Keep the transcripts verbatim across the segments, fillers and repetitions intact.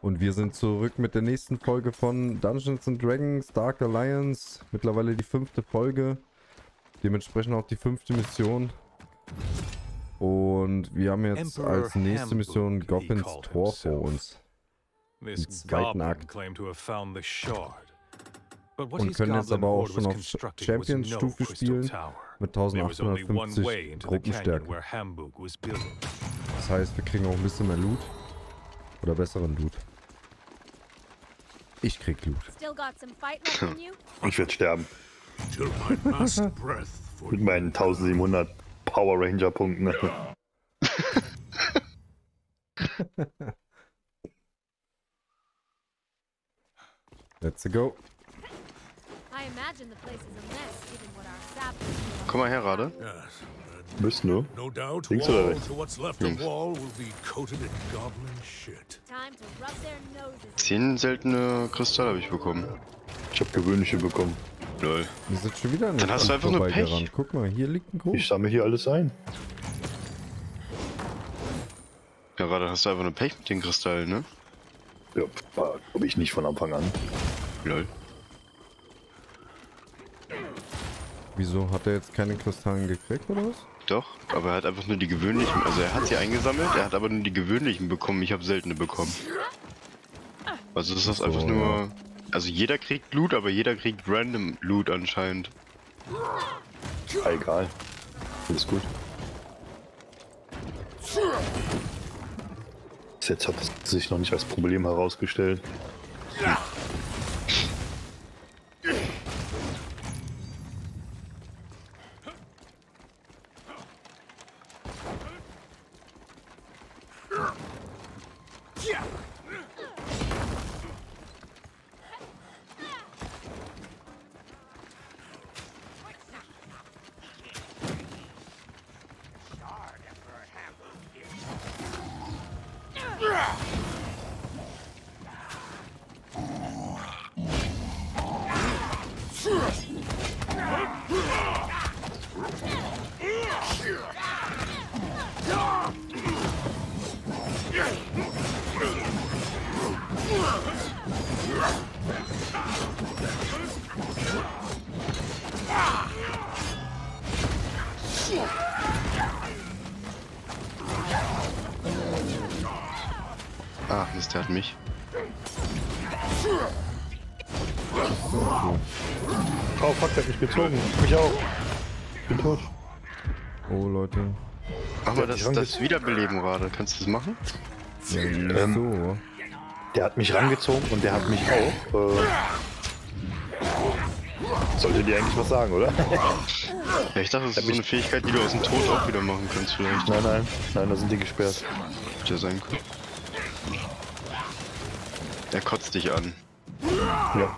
Und wir sind zurück mit der nächsten Folge von Dungeons and Dragons Dark Alliance. Mittlerweile die fünfte Folge. Dementsprechend auch die fünfte Mission. Und wir haben jetzt als nächste Mission Goblins Tor vor uns. Im zweiten Akt. Und können jetzt aber auch schon auf Champions Stufe spielen mit eintausendachthundertfünfzig Gruppenstärken. Das heißt, wir kriegen auch ein bisschen mehr Loot. Oder besseren Loot. Ich krieg Loot. Ich werde sterben. Mit meinen eintausendsiebenhundert Power Ranger Punkten. Let's go. Komm mal her, Rade. Bist du? Links oder rechts? Zehn seltene Kristalle habe ich bekommen. Ich habe gewöhnliche bekommen. Lol. Wir sind schon wieder an Dann hast du einfach nur Pech. Gerannt. Guck mal, hier liegt ein Kuchen. Ich sammle hier alles ein. Ja, Rade, hast du einfach nur Pech mit den Kristallen, ne? Ja, glaube ich nicht von Anfang an. Lol. Wieso? Hat er jetzt keine Kristallen gekriegt oder was? Doch, aber er hat einfach nur die gewöhnlichen, also er hat sie eingesammelt, er hat aber nur die gewöhnlichen bekommen, ich habe seltene bekommen. Also ist das so. Einfach nur, also jeder kriegt Loot, aber jeder kriegt random Loot anscheinend. Ja, egal, alles gut. Bis jetzt hat es sich noch nicht als Problem herausgestellt. Hm. Ah, Mist, der hat mich. Oh fuck, der hat mich gezogen. Mich auch. Ich bin tot. Oh Leute. Aber das, das Wiederbeleben gerade. Kannst du das machen? Ja, ähm, so. Der hat mich rangezogen und der hat mich auch. Äh, sollte dir eigentlich was sagen, oder? Ja, ich dachte, das ist so eine Fähigkeit, die du aus dem Tod auch wieder machen kannst vielleicht. Nein, nein. Nein, da sind die gesperrt. Hätte ja sein können. Er kotzt dich an. Ja.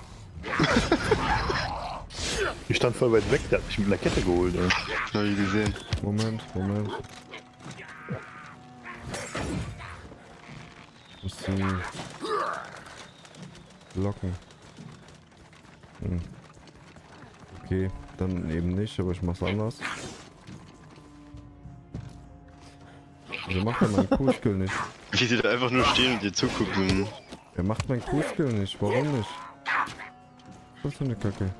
Ich stand voll weit weg, der hat mich mit einer Kette geholt. Ey. Hab ich gesehen. Moment, Moment. Ich muss sie locken. Hm. Okay, dann eben nicht, aber ich mach's anders. Also macht man meinen Q-Skill nicht. Wie sie da einfach nur stehen und dir zugucken. Er macht meinen Q-Skill nicht, warum nicht? Was für eine Kacke.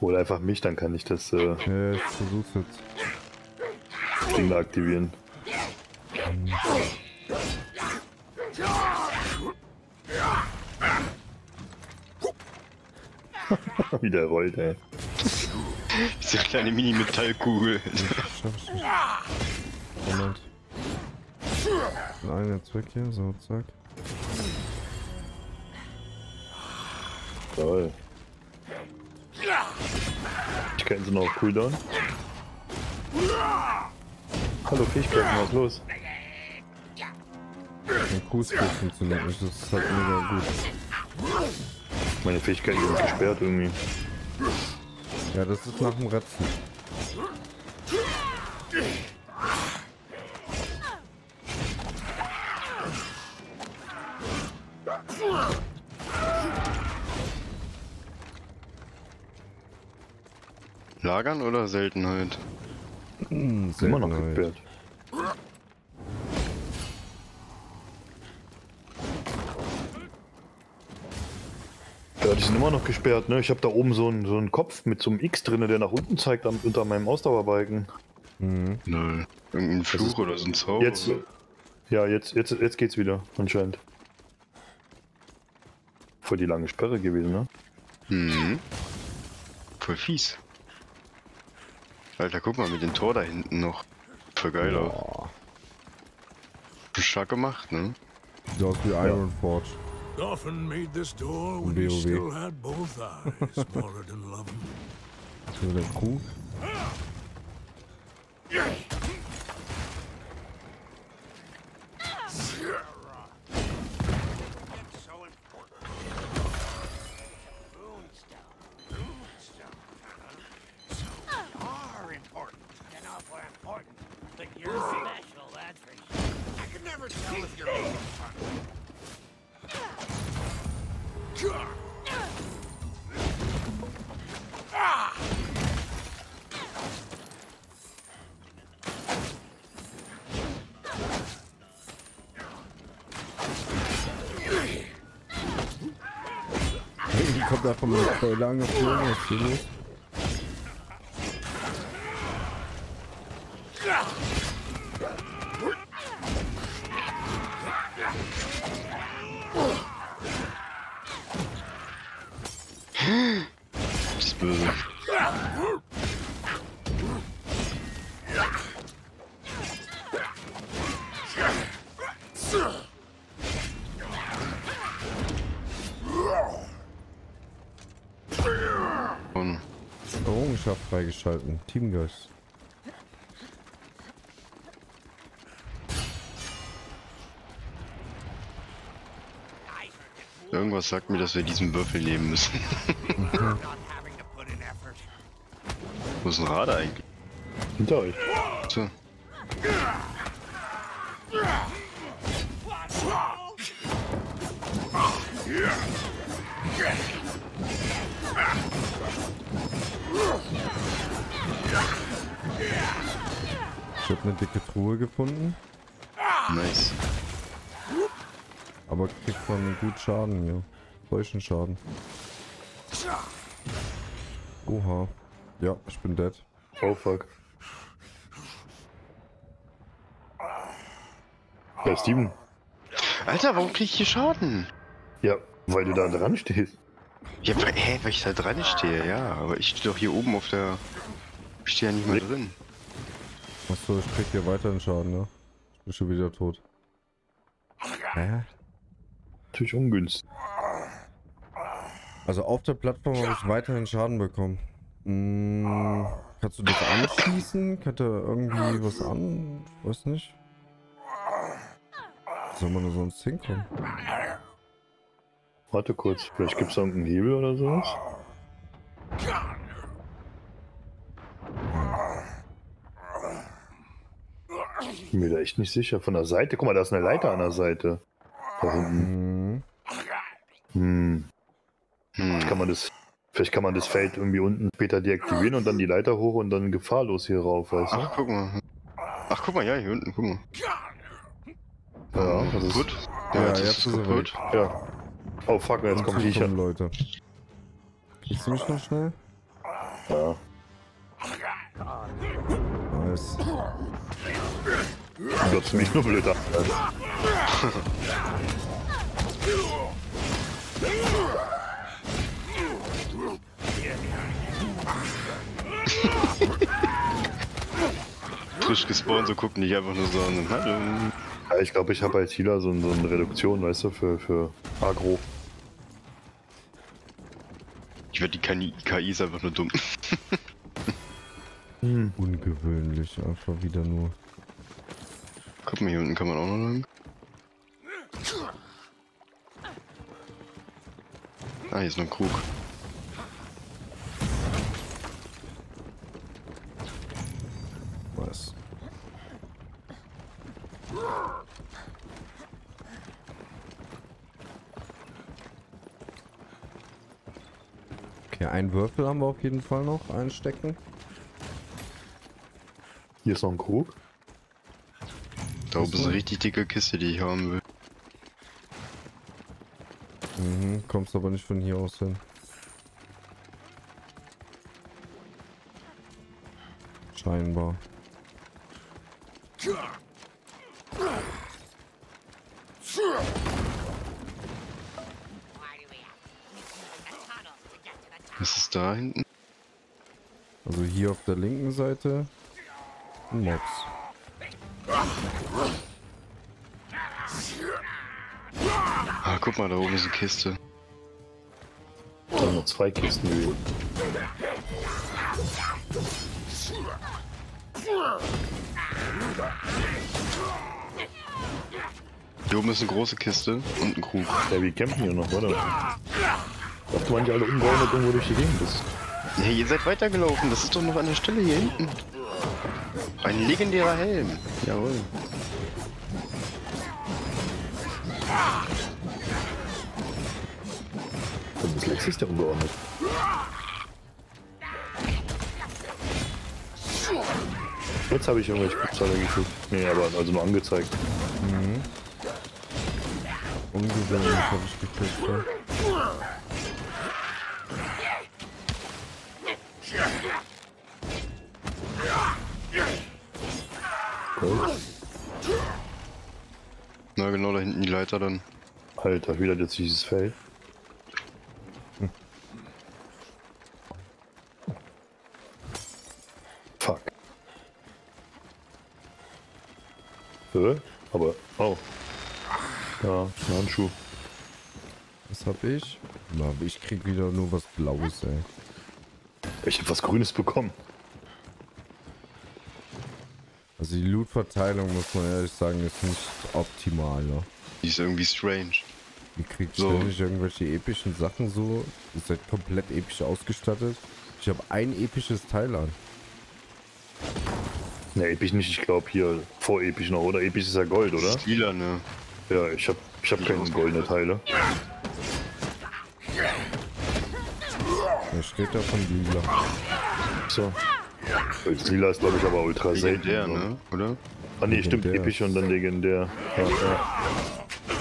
Hol einfach mich, dann kann ich das äh, ja, ich versuch's jetzt. Ding da aktivieren. Hm. Wie der rollt, ey. Diese kleine Mini-Metallkugel. Moment. Nein, jetzt weg hier, so, zack. Toll. Ich kenne sie noch auf Cooldown. Hallo, Fähigkeiten, was los? Mein Q-Skill funktioniert nicht, das ist halt mega gut. Meine Fähigkeiten sind gesperrt irgendwie. Ja, das ist nach dem Retzen. Lagern oder Seltenheit? Hm, immer noch gebildet. Ja, die sind immer noch gesperrt, ne? Ich habe da oben so einen, so einen Kopf mit so einem X drinne, der nach unten zeigt am, unter meinem Ausdauerbalken. Mhm. Nein. Irgendein Fluch oder so ein Zauber. Jetzt, ja, jetzt, jetzt, jetzt geht's wieder, anscheinend. Voll die lange Sperre gewesen, ne? Mhm. Voll fies. Alter, guck mal, mit dem Tor da hinten noch. Voll geil, ja. Auch. Stark gemacht, ne? Sieht aus wie Iron Forge. Dolphin made this door when he still had both eyes, smaller than love. So, der Kuh. Da kommt eine Keule angeflogen, was hier los? Das ist böse. Freigeschalten. Teamgeist. Irgendwas sagt mir, dass wir diesen Würfel nehmen müssen. Mhm. Wo ist ein Radar eigentlich? Hinter euch. So. Ich habe eine dicke Truhe gefunden. Nice. Aber kriegt man gut Schaden hier. Solchen Schaden. Oha. Ja, ich bin dead. Oh fuck. Ja, Steven. Alter, warum krieg ich hier Schaden? Ja, weil du da dran stehst. Ja, weil, hä, weil ich da dran stehe, ja. Aber ich stehe doch hier oben auf der... Ich stehe ja nicht mehr drin. Achso, ich krieg hier weiteren Schaden, ne? Ich bin schon wieder tot. Hä? Natürlich ungünstig. Also auf der Plattform habe ich weiteren Schaden bekommen. Hm, kannst du das anschießen? Könnte irgendwie was an... Weiß nicht. Wo soll man da sonst hinkommen? Warte kurz, vielleicht gibt es da irgendeinen Hebel oder sowas? Ich bin mir da echt nicht sicher. Von der Seite, guck mal, da ist eine Leiter an der Seite. Da hinten. Hm. Hm. Kann man das, vielleicht kann man das Feld irgendwie unten später deaktivieren und dann die Leiter hoch und dann gefahrlos hier rauf, weißt du? Ach, guck mal. Ach, guck mal, ja, hier unten, guck mal. Ja, das ist gut. Ja, ja, jetzt ist es kaputt. Ja. Oh fuck, jetzt kommt die an, Leute. Siehst du mich noch schnell? Ja. Nice. Plötzlich mich nur blöd an. Frisch gespawnt, so gucken nicht einfach nur so an. Hallo. Ja, ich glaube, ich habe als Healer so, so eine Reduktion, weißt du, für, für Agro. Ich werde die K I ist einfach nur dumm. Hm. Ungewöhnlich, einfach wieder nur. Guck mal, hier unten kann man auch noch lang. Ah, hier ist noch ein Krug. Was? Okay, einen Würfel haben wir auf jeden Fall noch, einstecken. Hier ist noch ein Krug. Da oben ist eine richtig dicke Kiste, die ich haben will. Mhm, kommst aber nicht von hier aus hin. Scheinbar. Was ist da hinten? Also hier auf der linken Seite ein Mobs. Ah, guck mal, da oben ist eine Kiste. Da noch zwei Kisten. Hier oben ist eine große Kiste und ein Krug. Ja, wir kämpfen hier noch, oder? Ob du manche alle umgeordnet irgendwo durch die Gegend bist. Ja, ihr seid weitergelaufen, das ist doch noch an der Stelle hier hinten. Ein legendärer Helm. Jawohl. Das letzte ist der umgeordnet. Jetzt habe ich irgendwelche Kupfzahler geschickt. Nee, aber also nur angezeigt. Mhm. Ungewöhnlich habe ich gekriegt, ja. Cool. Na genau, da hinten die Leiter dann. Alter, wieder jetzt dieses Feld. Hm. Fuck. Hä? Aber, oh. Ja, ein Handschuh. Was hab ich? Na, ich krieg wieder nur was Blaues, ey. Ich hab was Grünes bekommen. Also die Loot-Verteilung, muss man ehrlich sagen, ist nicht optimal, ne? Die ist irgendwie strange. Ihr kriegt so ständig irgendwelche epischen Sachen so. Ihr seid komplett episch ausgestattet. Ich habe ein episches Teil an. Ne, episch nicht, ich glaube hier vor episch noch, oder? Episch ist ja Gold, oder? Lila, ne? Ja, ich hab, ich hab keine goldene Teile. Da steht da von Lila. So. Lila ist glaube ich aber ultra selten. Legendär, ne? Oder? Ah ne, stimmt, episch und dann legendär. Ja, ja.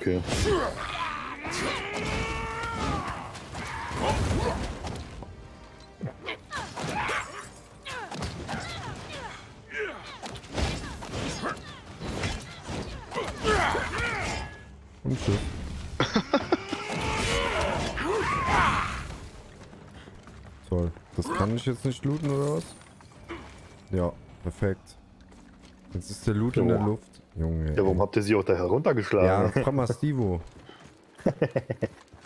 Okay. Und so. Toll. Das kann ich jetzt nicht looten, oder was? Ja, perfekt. Jetzt ist der Loot oh. in der Luft. Junge. Ja, warum ey. habt ihr sie auch da heruntergeschlagen? Ja, komm mal, Stivo.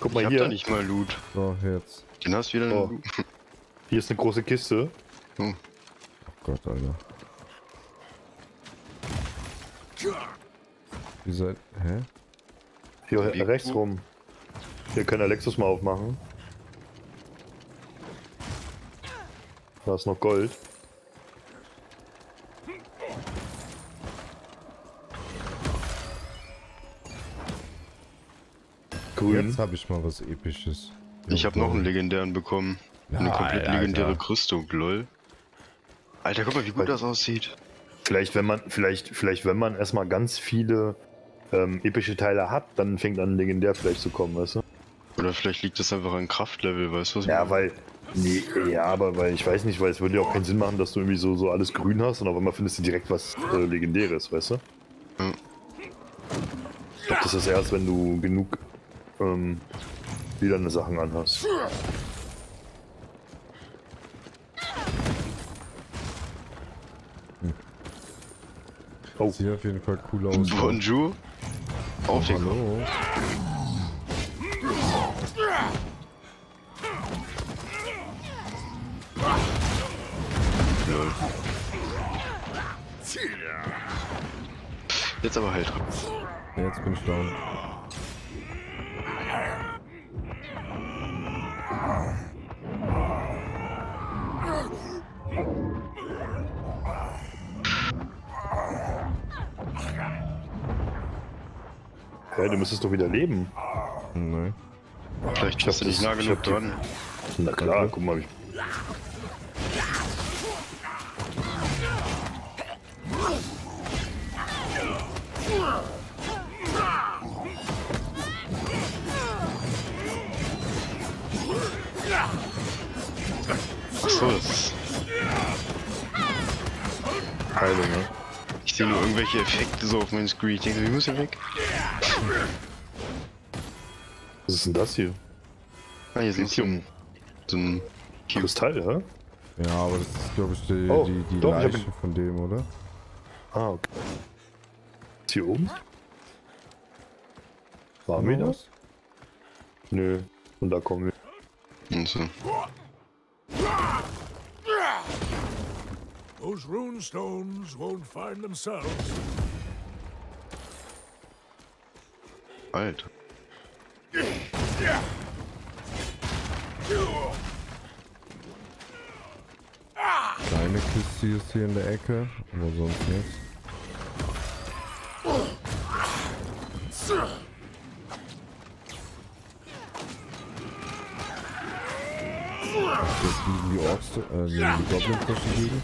Guck mal ich hier. Ich hab da nicht mal Loot. So, jetzt. Den hast du wieder oh. Loot. Hier ist eine große Kiste. Hm. Oh Gott, Alter. Wie seid... Hä? Hier Wie rechts gut? rum. Wir können Alexis mal aufmachen. Da ist noch Gold. Grün. Jetzt habe ich mal was Episches. Ich habe noch einen legendären bekommen. Ja, eine komplett Alter, legendäre Alter. Rüstung, lol. Alter, guck mal, wie gut das aussieht. Vielleicht, wenn man, vielleicht, vielleicht, wenn man erstmal ganz viele ähm, epische Teile hat, dann fängt an, legendär vielleicht zu kommen, weißt du? Oder vielleicht liegt das einfach an Kraftlevel, weißt du? Was ja, weil. Nee, ja, aber weil ich weiß nicht, weil es würde ja auch keinen Sinn machen, dass du irgendwie so, so alles grün hast und auf einmal findest du direkt was äh, Legendäres, weißt du? Ja. Ich glaube, das ist erst, wenn du genug ähm, lilane Sachen anhast. Hm. Oh. Sieht auf jeden Fall cool aus. Bonjour. Auf den Kopf. Jetzt aber halt. Ja, jetzt bin ich down. Hä, hey, du müsstest doch wieder leben. Nein. Vielleicht hast du dich nah genug dran. Na klar, guck mal. Teile, ne? Ich sehe nur irgendwelche Effekte so auf meinem Screen. Ich denke, ich muss hier weg. Was ist denn das hier? Ah, hier sind so ein, so ein Kristall, ja? Ja, aber das ist, glaube ich, die, oh, die, die doch, Leiche ich von dem, oder? Ah, okay. Ist hier oben? Waren wir das? Nö. Und da kommen wir. Und so. Those rune stones won't find themselves. Alter. Deine Kiste ist hier in der Ecke, aber sonst nichts. Die, die Orks, äh, die Goblin-Taschen liegen.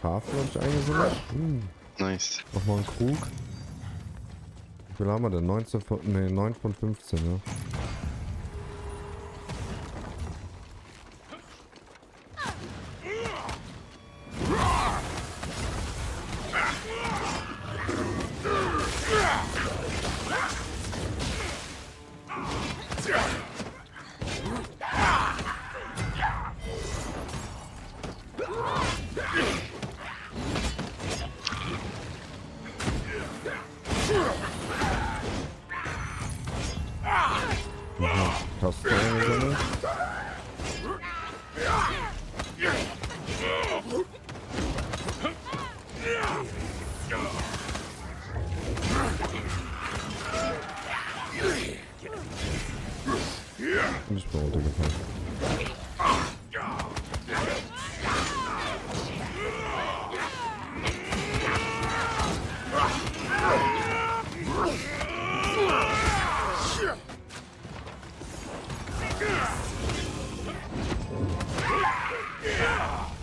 Tafel hab ich eingesammelt. Hm. Nice. Nochmal einen Krug. Wie viel haben wir denn? neunzehn von, nee, neun von fünfzehn, ne?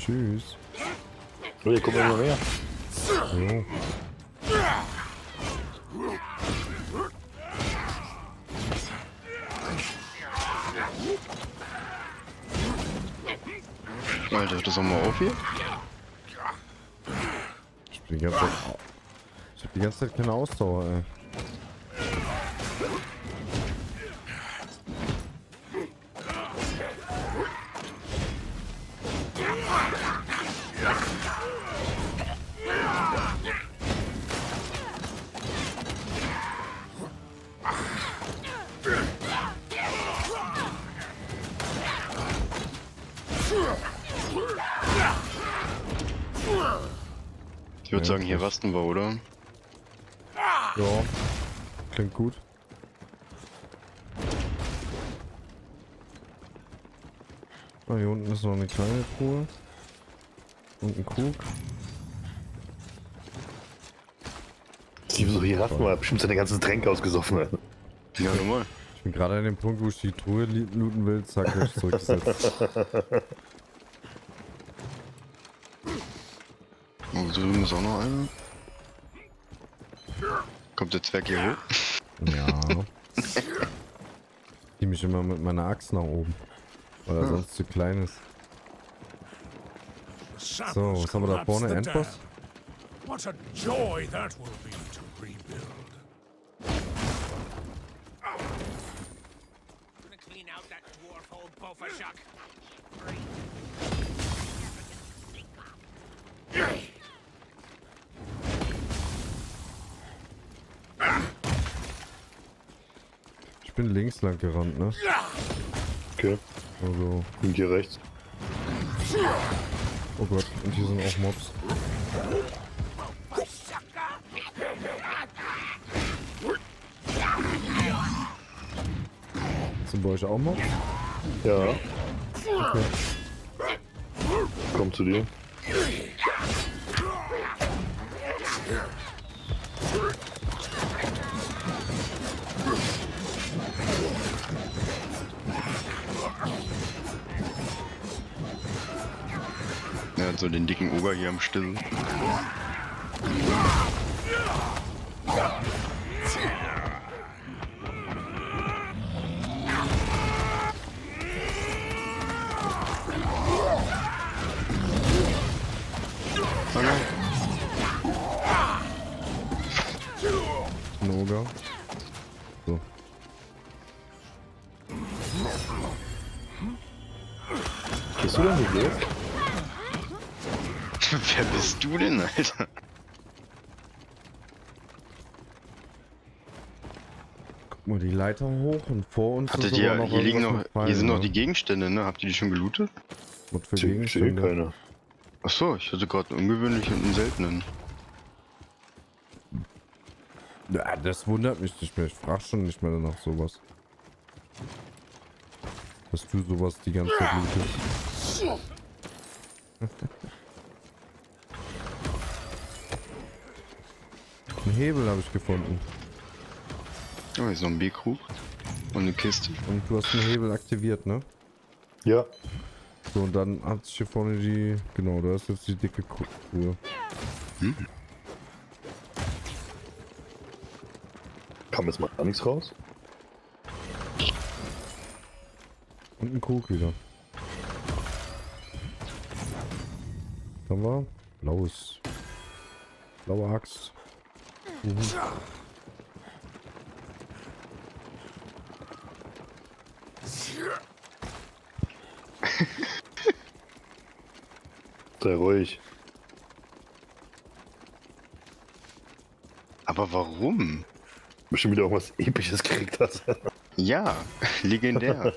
Tschüss. Oh, hier kommt ja noch mehr. Ja. Alter, hört das auch mal auf hier? Ich bin die ganze Zeit... Ich hab die ganze Zeit keine Ausdauer, ey. Ich würde sagen, hier rasten wir, oder? Ja, klingt gut. Ah, hier unten ist noch eine kleine Truhe. Und ein Krug. So, hier rasten wir, bestimmt seine ganzen Tränke ausgesoffen. Ja, normal. Ich bin gerade an dem Punkt, wo ich die Truhe looten will, zack, hab ich zurückgesetzt. So drüben ist auch noch einer. Kommt der Zwerg hier hoch? Ja. Die mich immer mit meiner Axt nach oben. Oder hm. sonst zu klein ist. So, was haben wir da vorne? Endboss? Ich bin links lang gerannt, ne? Okay. Also. Und hier rechts. Oh Gott, und hier sind auch Mobs. Sind bei euch auch Mobs? Ja. Okay. Komm zu dir. Ja, so den dicken Oger hier am Still. So. Bist du denn so blöd? Wer bist du denn, Alter? Guck mal die Leiter hoch und vor uns. Hattet ihr, noch hier liegen noch, fallen, hier sind oder? Noch die Gegenstände, ne? Habt ihr die schon gelootet? Was für Gegenstände? Achso, ich hatte gerade einen ungewöhnlichen und einen seltenen. Ja, das wundert mich nicht mehr. Ich frage schon nicht mehr danach sowas. Dass du sowas die ganze Zeit blutest. Einen Hebel habe ich gefunden. Oh, hier ist noch ein B-Krug. Und eine Kiste. Und du hast den Hebel aktiviert, ne? Ja. So, und dann hat sich hier vorne die... Genau, da ist jetzt die dicke Krug. Hm? Kam jetzt mal gar nichts raus. Und ein Krug wieder. Dann war blaues. Blaue Axt. Mhm. Sei ruhig. Aber warum? Bestimmt wieder irgendwas Episches gekriegt hast. Ja, legendär.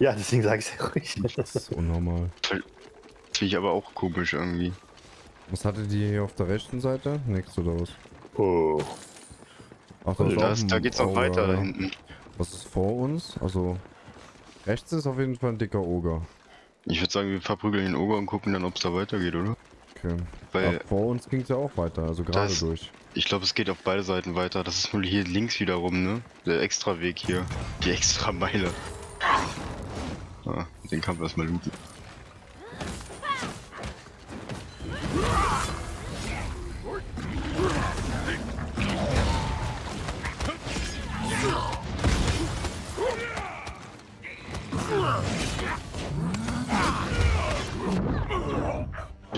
Ja, deswegen sage ich es ja richtig. Das ist unnormal. Finde ich aber auch komisch irgendwie. Was hatte die hier auf der rechten Seite? Nix oder was? Oh. Ach, da, also das, da geht's noch weiter da hinten. Was ist vor uns? Also, rechts ist auf jeden Fall ein dicker Oger. Ich würde sagen, wir verprügeln den Oger und gucken dann, ob es da weitergeht, oder? Okay. Weil ach, vor uns ging es ja auch weiter, also gerade durch. Ich glaube, es geht auf beide Seiten weiter. Das ist nur hier links wiederum, ne? Der extra Weg hier. Die extra Meile. Ah, den Kampf erstmal looten.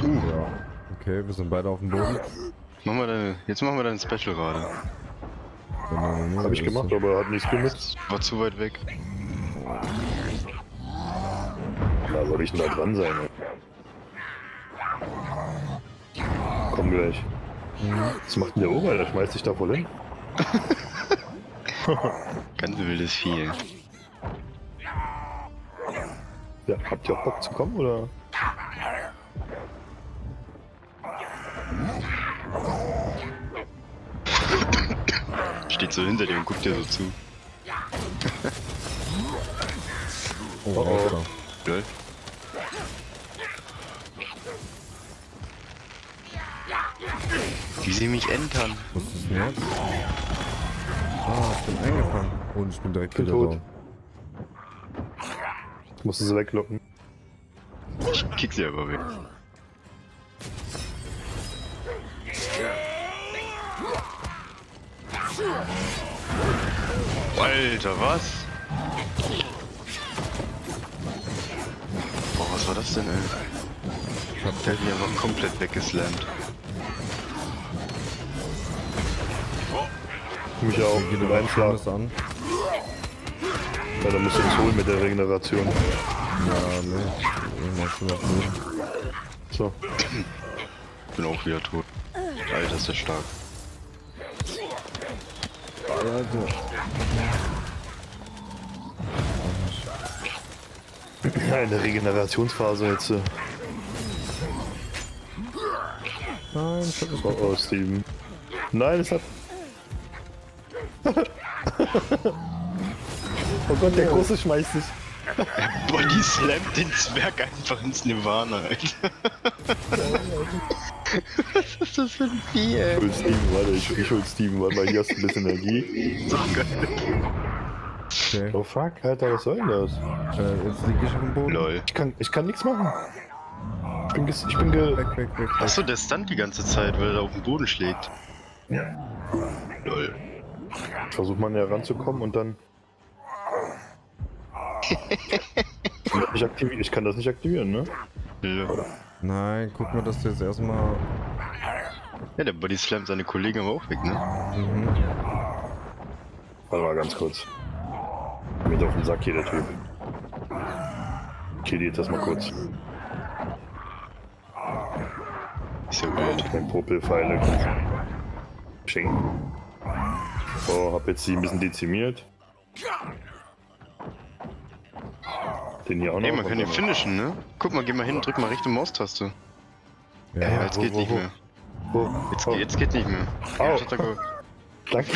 Ja. Okay, wir sind beide auf dem Boden. Machen wir deine, jetzt machen wir dein Special gerade. Ja, hab ich gemacht, aber er hat nichts genutzt. War zu weit weg. Da soll ich denn da dran sein. Ey. Komm gleich. Was macht denn der Ober? Der schmeißt sich da voll hin. Ganz wildes Vieh. Ja, habt ihr auch Bock zu kommen oder? Steht so hinter dir und guckt dir so zu. Oh, oh, oh. Geil. Wie sie mich entern. Was ist denn jetzt? Ah, ich bin eingefangen. Und ich bin direkt wieder tot. Ich musste sie weglocken. Ich kick sie aber weg. Alter, was? Boah, was war das denn, ey? Ich hab der hier aber komplett weggeslammt. Oh. Mich auch, geh nur Schlag an. Ja, da musst du uns holen mit der Regeneration. Ja, ne. So. Ich bin auch wieder tot. Alter, ist der stark. Alter. Ja, in der Regenerationsphase jetzt. Äh. Nein, ich hab das oh, oh, Steven. Nein, es hat... Oh Gott, der Große schmeißt sich. Er bodyslammt den Zwerg einfach ins Nirvana, Alter. Was ist das für ein Vieh, ey? Ich hol Steven, warte, ich, ich hol Steven, warte mal, hier hast du ein bisschen Energie. So geil. Okay. Oh fuck, Alter, was soll denn das? Äh, jetzt lieg ich auf dem Boden. Lol. Ich kann, ich kann nichts machen. bin ge... Ich bin ge weg, weg, weg. Achso, der stunt die ganze Zeit, weil er auf den Boden schlägt. Ja. Lol. Versucht man ja ranzukommen und dann... ich, ich kann das nicht aktivieren, ne? Ja. Nein, guck mal, dass du jetzt erstmal... Ja, der Bodyslam seine Kollegen aber auch weg, ne? Mhm. Warte mal ganz kurz. Mit auf den Sack hier, der Typ. Okay, geht das mal kurz. Ist ja wild. Mein Popelpfeile. Schenken. So, hab jetzt die ein bisschen dezimiert. Den hier auch noch. Ey, man kann den finishen, ne? Guck mal, geh mal hin, drück mal rechte Maustaste. Ja, ja, jetzt wo, geht wo, nicht wo. mehr. Wo? Jetzt, oh. jetzt geht nicht mehr. Oh. Oh. Danke.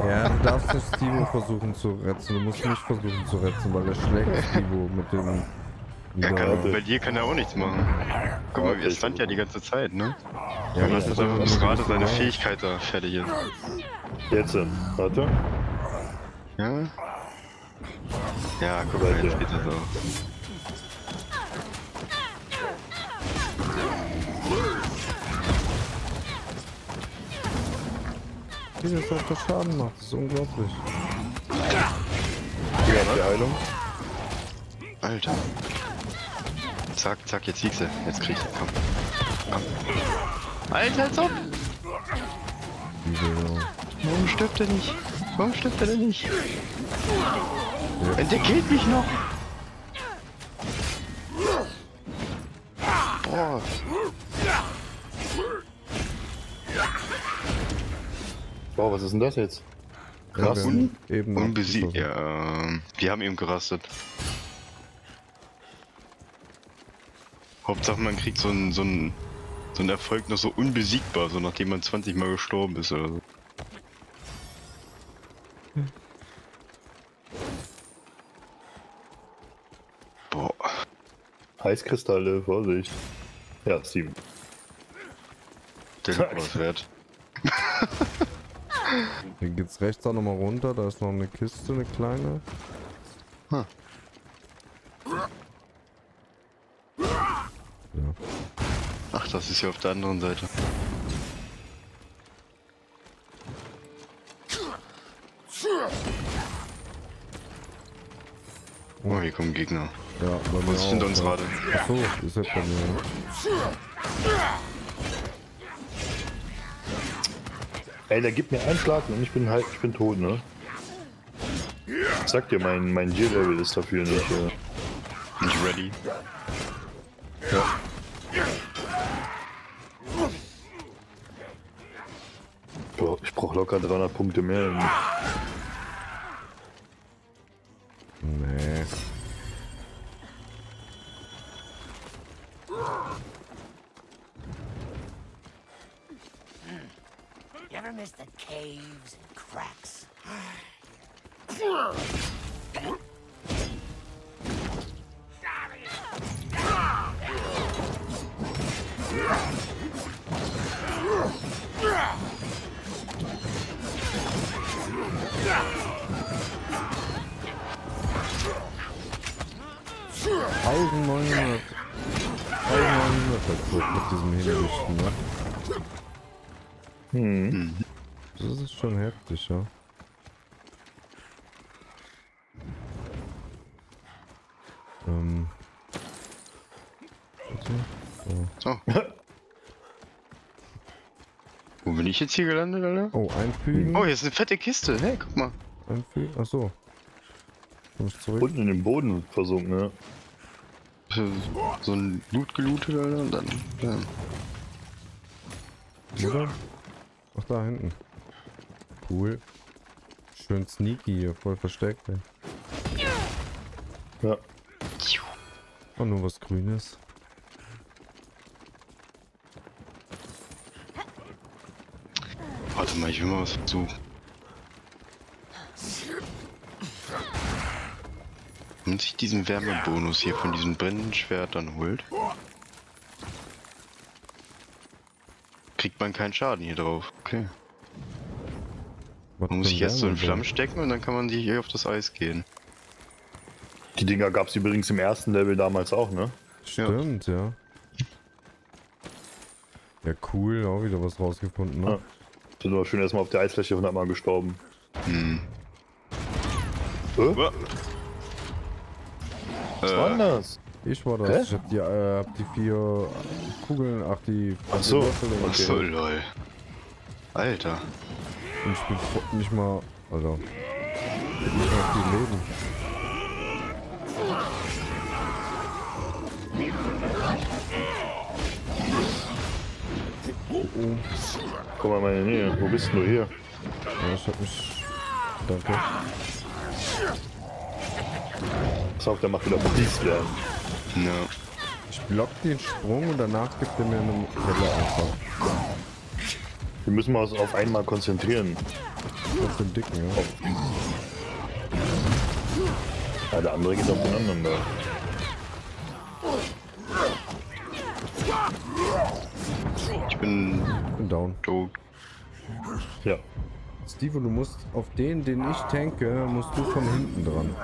Ja, du darfst nicht Stivo versuchen zu retten. Du musst nicht versuchen zu retten, weil er schlägt Stivo mit dem... Ja, kann, bei dir kann er auch nichts machen. Guck mal, er stand ja die ganze Zeit, ne? Ja, das ist einfach bis gerade seine Fähigkeit da fertig ist. Jetzt, warte. Ja? Ja, guck mal, jetzt geht das auch. Wie das auch das Schaden macht, das ist unglaublich. Hier ja, die Heilung. Alter. Zack, zack, jetzt siegst du. Jetzt kriegst du. Komm. Komm. Alter, jetzt ab! Ja. Warum stirbt er nicht? Warum stirbt er denn nicht? Ja. Der killt mich noch! Boah. Wow, was ist denn das jetzt? Rasten? Ja, eben unbesiegt. Ja, die haben eben gerastet. Hauptsache man kriegt so einen so einen, so einen Erfolg noch so unbesiegbar, so nachdem man zwanzig Mal gestorben ist oder so. Hm. Boah. Eiskristalle, Vorsicht. Ja, sieben. Der ist was wert. Dann geht's rechts auch nochmal runter, da ist noch eine Kiste, eine kleine. Hm. Ja. Ach, das ist ja auf der anderen Seite. Oh, hier kommen Gegner. Ja, bei mir. Was ist hinter uns gerade? Achso, ist jetzt bei mir. Ey, der gibt mir einen Schlag und ich bin halt, ich bin tot, ne? Sag dir, mein, mein Gear-Level ist dafür nicht, äh... nicht ready. Ja. Boah, ich brauch locker dreihundert Punkte mehr. Nee. neunzehnhundert. neunzehnhundert mit diesem Hinrichten, ne? Hm. Das ist schon heftig, ja. Ähm. So. Oh. Wo bin ich jetzt hier gelandet, Alter? Oh, einfügen. Oh, hier ist eine fette Kiste. Hey, guck mal. Einfügen? Ach so. Komm ich zurück. Unten in den Boden versunken, ne? So ein Loot gelootet, Alter, und dann... Ja. Oder? Ach, da hinten. Cool. Schön sneaky hier, voll versteckt, ey. Ja. Oh, nur was Grünes. Warte mal, ich will mal was versuchen. Wenn man sich diesen Wärmebonus hier von diesen Brennenschwert dann holt, kriegt man keinen Schaden hier drauf. Okay. Man muss sich erst so in Flammen stecken und dann kann man sich hier auf das Eis gehen. Die Dinger gab es übrigens im ersten Level damals auch, ne? Stimmt, ja. Ja, cool, auch wieder was rausgefunden, ne? Ja. Sind aber schön erstmal auf der Eisfläche hundertmal gestorben. Hm. Äh? Was war denn das? Ich war das. Hä? Ich hab die, äh, hab die vier Kugeln, ach die... Ach so. Ach so, lol. Alter. Und ich bin nicht mal... Alter. Ich bin nicht mal auf die Leben. Oh, oh. Komm mal meine Nähe, wo bist du hier? Ja, ich hab mich... Danke. Pass auf, der macht wieder Bodyslam. Ja. Ich block den Sprung und danach gibt er mir eine Kelle einfach. Wir müssen uns auf einmal konzentrieren. Auf den Dicken, ja. Auf. Ja, der andere geht auf den anderen da. Ich bin, bin down. Tot. Ja. Stevo, du musst auf den, den ich tanke, musst du von hinten dran.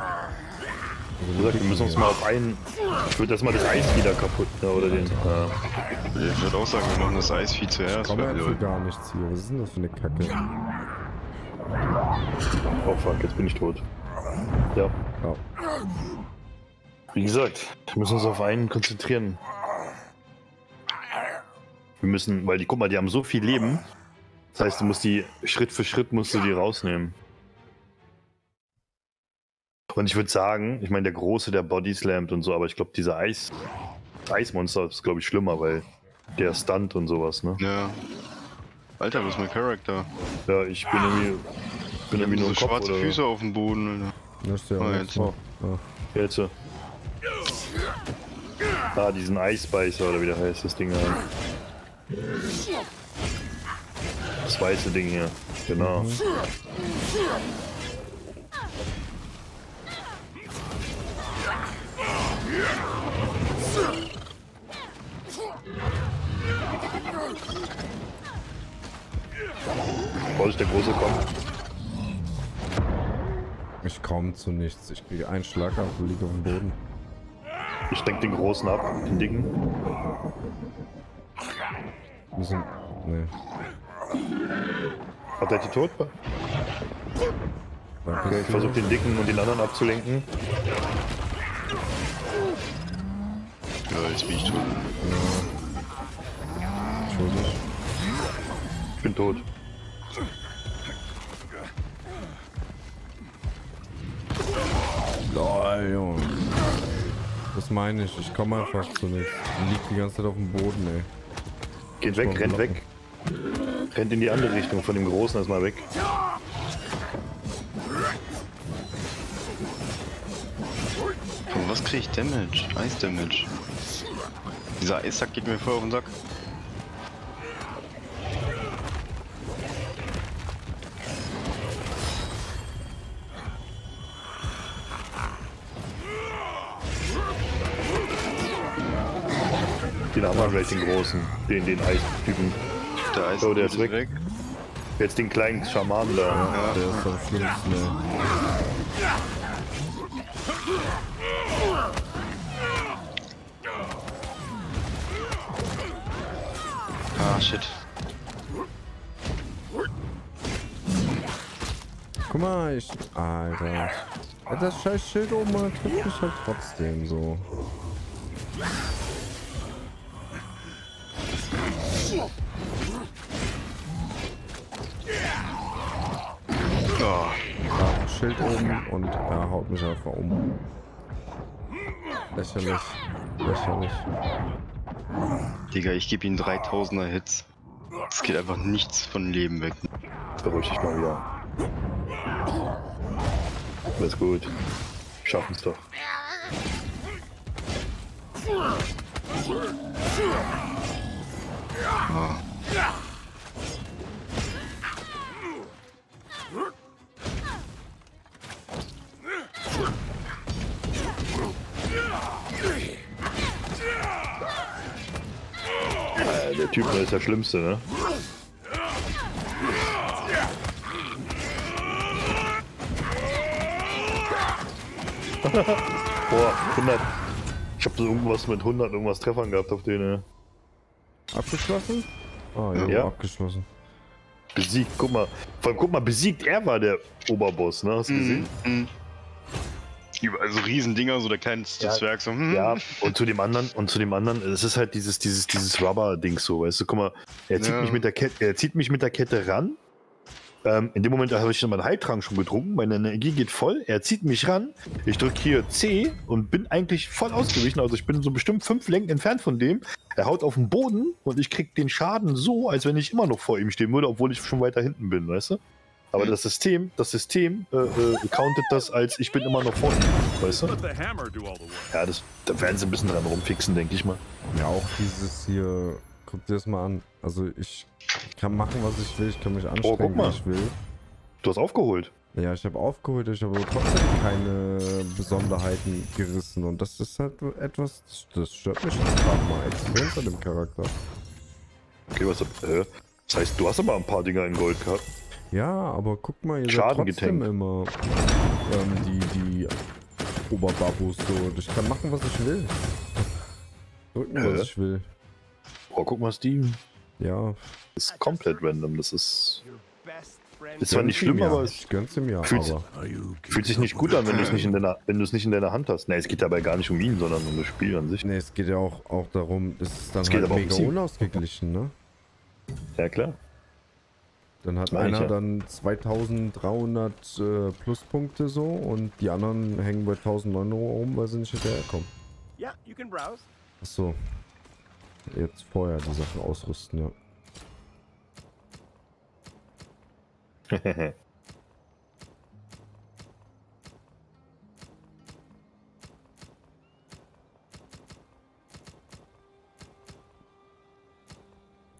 Also wie gesagt, wir müssen uns mal auf einen... Ich würde erstmal das Eis wieder kaputt, ne, oder den... Ja. Ich würde auch sagen, wir machen das Eis viel zuerst. Ich komme gar nichts hier. Was ist denn das für eine Kacke? Oh fuck, jetzt bin ich tot. Ja. ja. Wie gesagt, wir müssen uns auf einen konzentrieren. Wir müssen, weil die, guck mal, die haben so viel Leben. Das heißt, du musst die, Schritt für Schritt musst du die rausnehmen. Und ich würde sagen, ich meine, der Große, der Bodyslammt und so, aber ich glaube, dieser Eis, Eismonster ist, glaube ich, schlimmer, weil der stunt und sowas, ne? Ja. Alter, was ist mein Charakter? Ja, ich bin irgendwie, bin irgendwie nur so Kopf, schwarze oder? Füße auf dem Boden, Alter. Das ist ja ah, jetzt. Oh. Ja. Jetzt. Ah, diesen Eisbeißer, oder wie der heißt, das Ding halt. Das weiße Ding hier, genau. Mhm. Wo ist der große Kopf? Ich komme zu nichts. Ich kriege einen Schlag ab und liege auf dem Boden. Ich denke den großen ab, den dicken. Müssen. Ne. Hat er die tot? Okay, ich versuche den dicken und den anderen abzulenken. Ja, jetzt bin ich tot. Ja. Entschuldigung. Ich bin tot. Junge. Das meine ich, ich komme einfach zu nichts. Ich liege die ganze Zeit auf dem Boden, ey. Geht weg, rennt weg. Rennt in die andere Richtung, von dem Großen erstmal weg. Von was kriege ich Damage? Eis-Damage. Dieser Eissack geht mir voll auf den Sack. Den haben wir gleich, den Großen, den, den Eistypen. Der Eis, oh, der ist weg. weg. Jetzt den kleinen Schamanen da. Ja, ja. Der ist doch schlimm. Ah, shit. Guck mal, ich... Alter. Das scheiß Schild oben trifft mich halt trotzdem so. Schild oben und er haut mich einfach um. Lächerlich. Lächerlich. Digga, ich gebe ihm dreitausender Hits. Es geht einfach nichts von Leben weg. Beruhig dich mal wieder. Alles gut. Schaffen's doch. Ah. Der Typ ist der Schlimmste, ne? Boah, hundert. Ich hab so irgendwas mit hundert irgendwas Treffern gehabt auf den, ne? Abgeschlossen? Oh, ja, ja. Abgeschlossen. Besiegt, guck mal. Vor allem, guck mal, besiegt, er war der Oberboss, ne? Hast du gesehen? Mhm. Also Riesendinger, so der kleine ja. Zwerg so. Hm. Ja, und zu dem anderen, und zu dem anderen, es ist halt dieses, dieses, dieses Rubber-Ding so, weißt du, guck mal, er zieht, ja. mich, mit der Kette, er zieht mich mit der Kette ran. Ähm, in dem Moment habe ich meinen Heiltrank schon getrunken, meine Energie geht voll, er zieht mich ran, ich drücke hier C und bin eigentlich voll ausgewichen, also ich bin so bestimmt fünf Längen entfernt von dem, er haut auf den Boden und ich krieg den Schaden so, als wenn ich immer noch vor ihm stehen würde, obwohl ich schon weiter hinten bin, weißt du? Aber das System, das System äh, äh, countet das als, ich bin immer noch vorne, weißt du? Ja, das, da werden sie ein bisschen dran rumfixen, denke ich mal. Ja, auch dieses hier, guck dir das mal an, also ich kann machen, was ich will, ich kann mich anstrengen, oh, guck mal. Wie ich will. Du hast aufgeholt. Ja, ich habe aufgeholt, ich habe trotzdem keine Besonderheiten gerissen und das ist halt etwas, das stört mich jetzt gerade mal extrem bei dem Charakter. Okay, was, äh, das heißt, du hast aber ein paar Dinger in Gold gehabt. Ja, aber guck mal, ihr Schaden seid trotzdem getankt. Immer ähm, die, die Oberbabus so. Ich kann machen, was ich will. Drücken, äh. was ich will. Oh, guck mal, Steam. Ja. Ist komplett random, das ist... Ist zwar nicht schlimm, aber es fühlt, fühlt sich nicht gut an, wenn du es nicht in deiner, wenn du es nicht in deiner Hand hast. Ne, es geht dabei gar nicht um ihn, sondern um das Spiel an sich. Ne, es geht ja auch, auch darum, es ist dann es halt mega unausgeglichen, ne? Ja, klar. Dann hat einer ja. dann zweitausenddreihundert äh, Pluspunkte so und die anderen hängen bei tausendneunhundert rum, weil sie nicht hinterherkommen. Ja, achso. Jetzt vorher die Sachen ausrüsten, ja.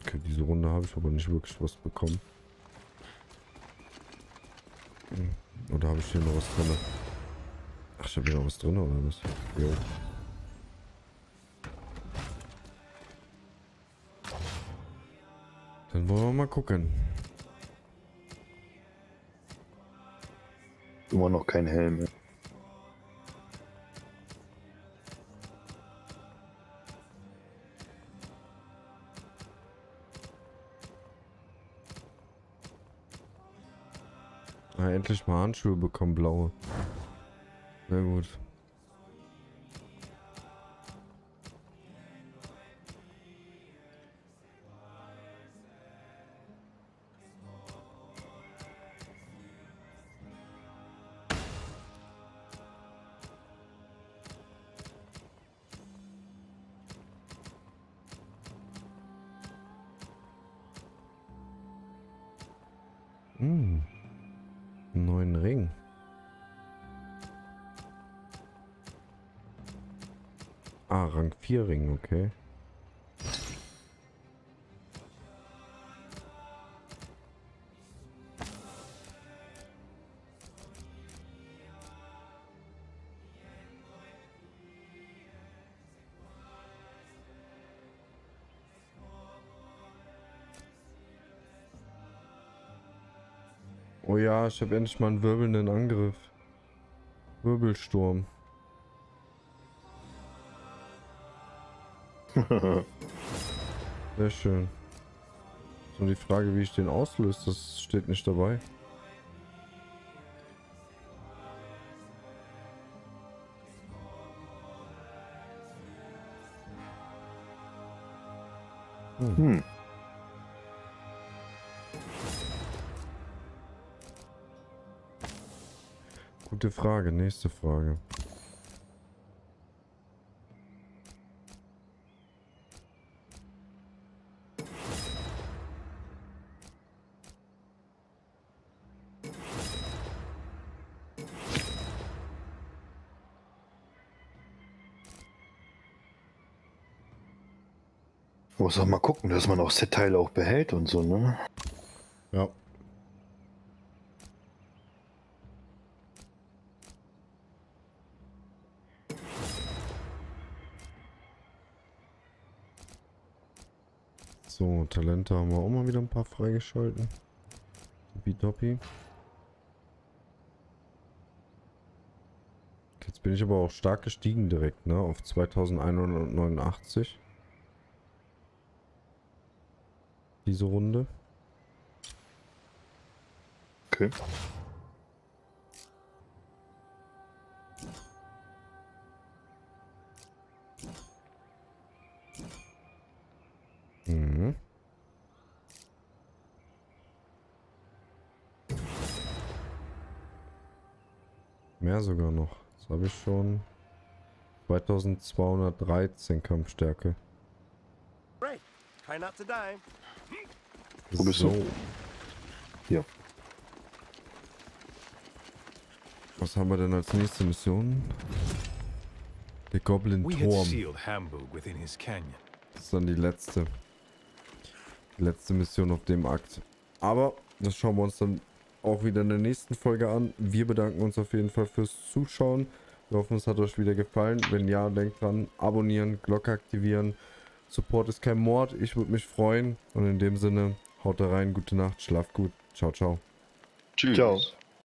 Okay, diese Runde habe ich aber nicht wirklich was bekommen. Oder habe ich hier noch was drin? Ach, ich habe hier noch was drin, oder was? Jo. Dann wollen wir mal gucken. Immer noch kein Helm. Mehr. Ja, endlich mal Handschuhe bekommen, blaue. Sehr gut. Mm. Neuen Ring. Ah, Rang vier Ring, okay. Oh ja, ich habe endlich mal einen wirbelnden Angriff. Wirbelsturm. Sehr schön. So, die Frage, wie ich den auslöse, das steht nicht dabei. Hm. Hm. Gute Frage, nächste Frage. Muss auch mal gucken, dass man auch Set-Teile auch behält und so, ne? Ja. So, Talente haben wir auch mal wieder ein paar freigeschalten. Bidoppi. Jetzt bin ich aber auch stark gestiegen direkt, ne? Auf zweitausendeinhundertneunundachtzig. diese Runde. Okay. Mhm. Mehr sogar noch. Das habe ich schon. zweitausendzweihundertdreizehn Kampfstärke. Wo bist so. du? Hier. Was haben wir denn als nächste Mission? Der Goblin-Turm. Das ist dann die letzte. Die letzte Mission auf dem Akt. Aber das schauen wir uns dann auch wieder in der nächsten Folge an. Wir bedanken uns auf jeden Fall fürs Zuschauen. Wir hoffen, es hat euch wieder gefallen. Wenn ja, denkt dran, abonnieren, Glocke aktivieren. Support ist kein Mord. Ich würde mich freuen. Und in dem Sinne, haut da rein, gute Nacht, schlaft gut. Ciao, ciao. Tschüss. Ciao.